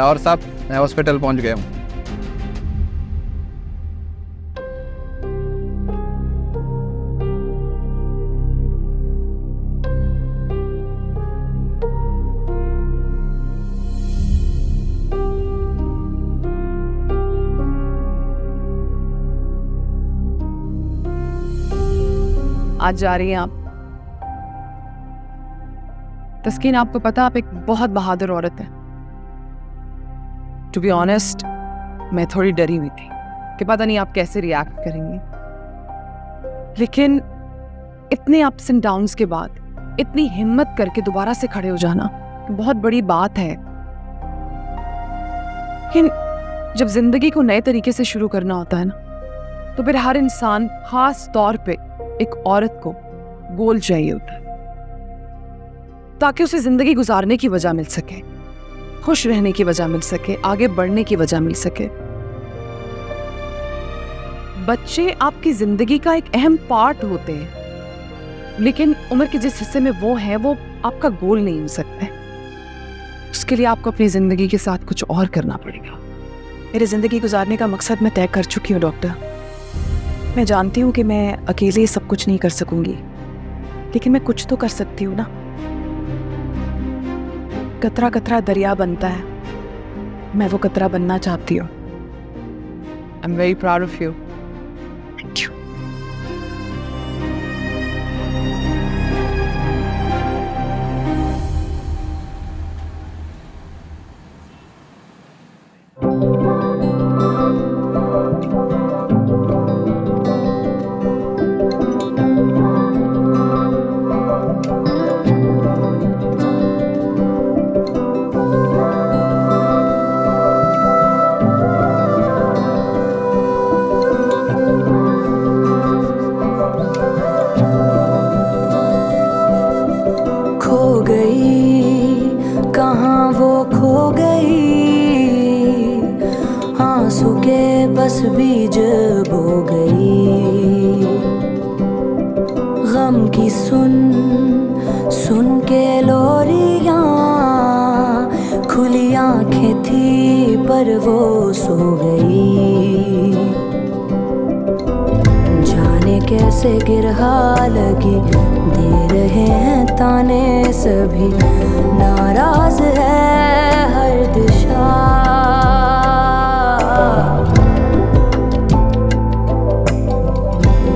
और साहब मैं हॉस्पिटल पहुंच गया हूँ। आज जा रही हैं आप? तस्कीन, आपको पता आप एक बहुत बहादुर औरत है। टू बी ऑनेस्ट मैं थोड़ी डरी हुई थी कि पता नहीं आप कैसे रिएक्ट करेंगे, लेकिन इतने अप्स एंड डाउन्स के बाद इतनी हिम्मत करके दोबारा से खड़े हो जाना बहुत बड़ी बात है। लेकिन जब जिंदगी को नए तरीके से शुरू करना होता है ना, तो फिर हर इंसान, खास तौर पे एक औरत को गोल चाहिए होता है ताकि उसे जिंदगी गुजारने की वजह मिल सके, खुश रहने की वजह मिल सके, आगे बढ़ने की वजह मिल सके। बच्चे आपकी जिंदगी का एक अहम पार्ट होते हैं, लेकिन उम्र के जिस हिस्से में वो है वो आपका गोल नहीं हो सकता। उसके लिए आपको अपनी जिंदगी के साथ कुछ और करना पड़ेगा। मेरे जिंदगी गुजारने का मकसद मैं तय कर चुकी हूँ डॉक्टर। मैं जानती हूँ कि मैं अकेले सब कुछ नहीं कर सकूंगी, लेकिन मैं कुछ तो कर सकती हूँ ना। कतरा कतरा दरिया बनता है, मैं वो कतरा बनना चाहती हूँ। I am very proud of you. Thank you. नाराज है हर दिल